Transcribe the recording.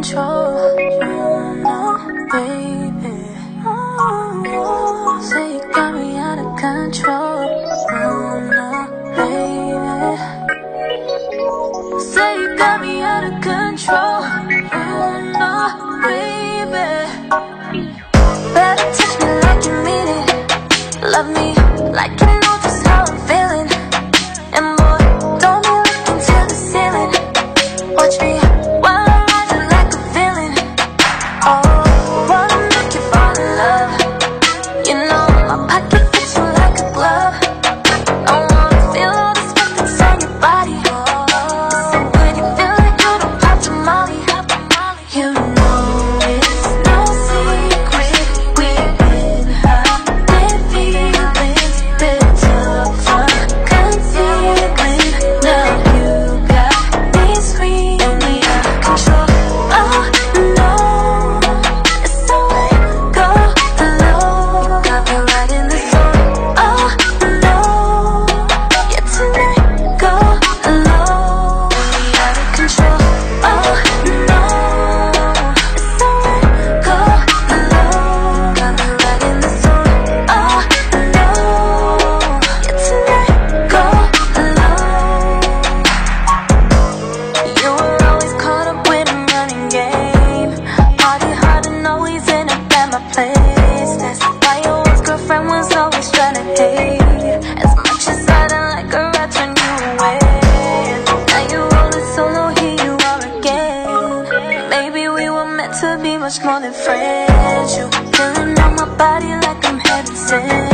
control. Oh no, baby, say you got me out of control. Oh no, baby, say you got me out of control. Oh no, baby, better touch me like you mean it. Love me like you know just how I'm feeling. And boy, don't be looking to the ceiling. Watch me. To be much more than friends, you were feeling on my body like I'm heaven sent.